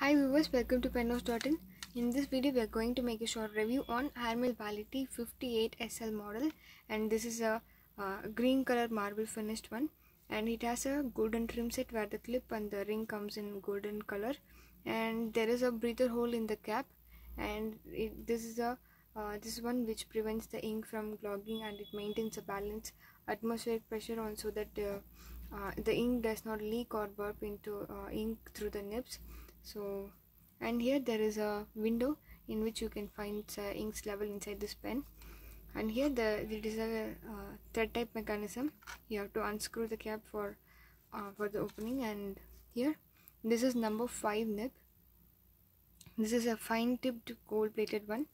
Hi viewers, welcome to Penos.in. In this video we are going to make a short review on Airmail Wality 58SL model, and this is a green color marble finished one, and it has a golden trim set where the clip and the ring comes in golden color, and there is a breather hole in the cap, and this is this one which prevents the ink from clogging, and it maintains a balanced atmospheric pressure on so that the ink does not leak or burp into ink through the nibs. So, and here there is a window in which you can find ink's level inside this pen, and here it is a thread type mechanism. You have to unscrew the cap for the opening, and here this is number 5 nib. This is a fine tipped gold plated one,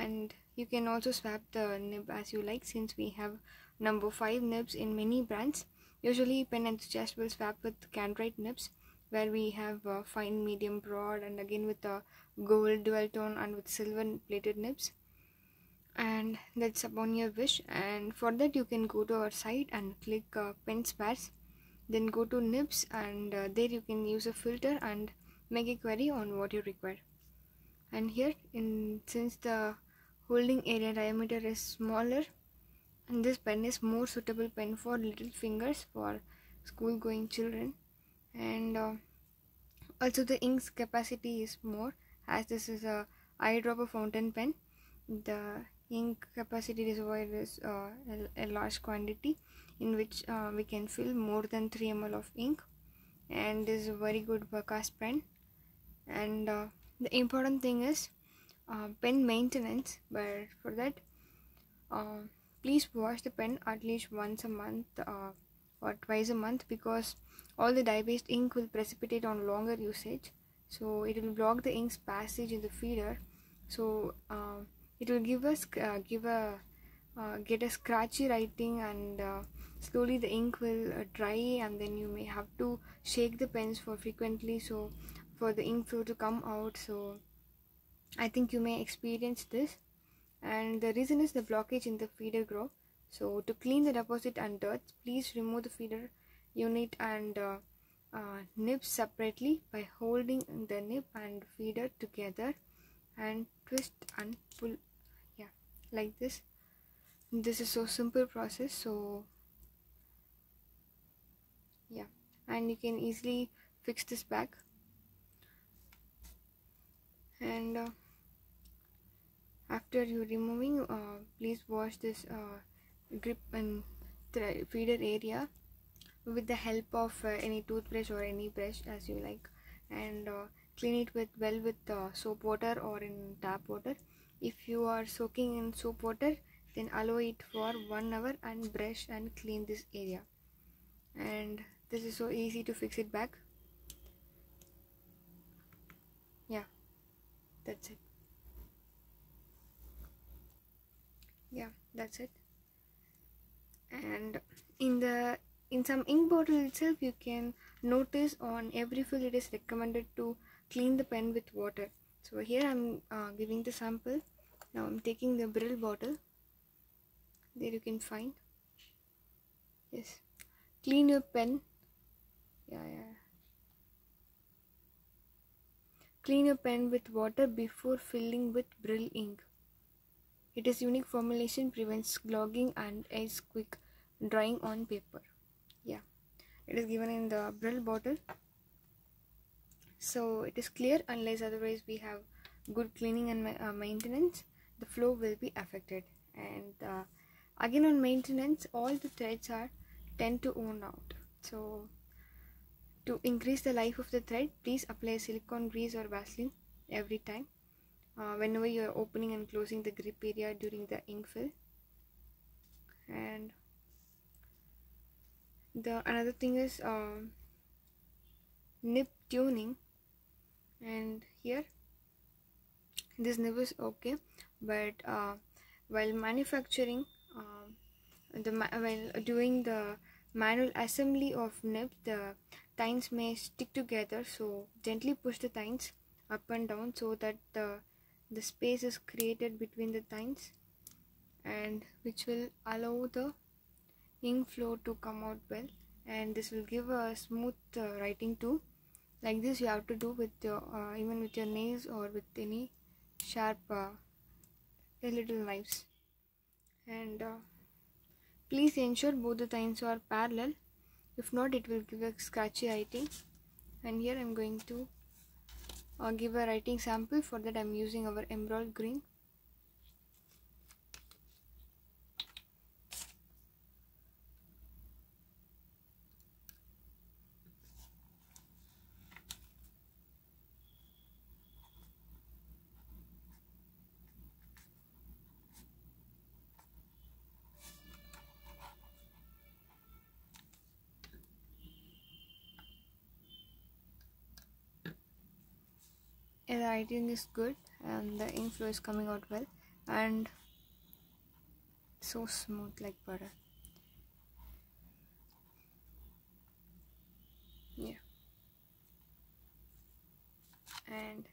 and you can also swap the nib as you like, since we have number 5 nibs in many brands. Usually pen enthusiasts will swap with Cantrite nibs, where we have fine, medium, broad, and again with a gold dual tone and with silver plated nibs. And that's upon your wish, and for that you can go to our site and click pen spares, then go to nibs, and there you can use a filter and make a query on what you require. And here, since the holding area diameter is smaller, and this pen is more suitable pen for little fingers, for school going children. And also the ink's capacity is more, as this is a eyedropper fountain pen. The ink capacity reservoir is a large quantity in which we can fill more than 3 ml of ink, and this is a very good workhorse pen. And the important thing is pen maintenance, but for that please wash the pen at least once a month or twice a month, because all the dye-based ink will precipitate on longer usage, so it will block the ink's passage in the feeder, so it will get a scratchy writing, and slowly the ink will dry, and then you may have to shake the pens frequently so for the ink flow to come out. So I think you may experience this, and the reason is the blockage in the feeder groove. So to clean the deposit and dirt, please remove the feeder unit and nibs separately by holding the nib and feeder together and twist and pull, like this. This is so simple process, so and you can easily fix this back. And after you removing, please wash this grip and feeder area with the help of any toothbrush or any brush as you like, and clean it with soap water or in tap water. If you are soaking in soap water, then allow it for 1 hour and brush and clean this area, and this is so easy to fix it back. That's it. And in some ink bottle itself, you can notice on every fill it is recommended to clean the pen with water. So here I'm giving the sample. Now I'm taking the Brill bottle. There you can find. Yes, clean your pen. Clean your pen with water before filling with Brill ink. Its unique formulation prevents clogging and aids quick drying on paper. It is given in the Brill bottle, so it is clear. Unless otherwise we have good cleaning and maintenance, the flow will be affected. And again on maintenance, all the threads tend to worn out, so to increase the life of the thread, please apply silicone grease or Vaseline every time whenever you are opening and closing the grip area during the ink fill. And the another thing is nib tuning, and here this nib is okay, but while manufacturing while doing the manual assembly of nibs, the tines may stick together, so gently push the tines up and down so that the space is created between the tines, and which will allow the ink flow to come out well, and this will give a smooth writing too. Like this you have to do with your even with your nails or with any sharp little knives. And please ensure both the tines are parallel, if not it will give a scratchy writing. And here I am going to give a writing sample. For that I am using our emerald green. The writing is good and the ink flow is coming out well and so smooth like butter. Yeah. And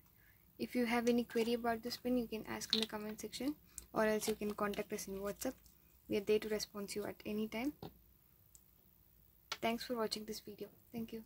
if you have any query about this pen, you can ask in the comment section, or else you can contact us in WhatsApp. We are there to respond to you at any time. Thanks for watching this video. Thank you.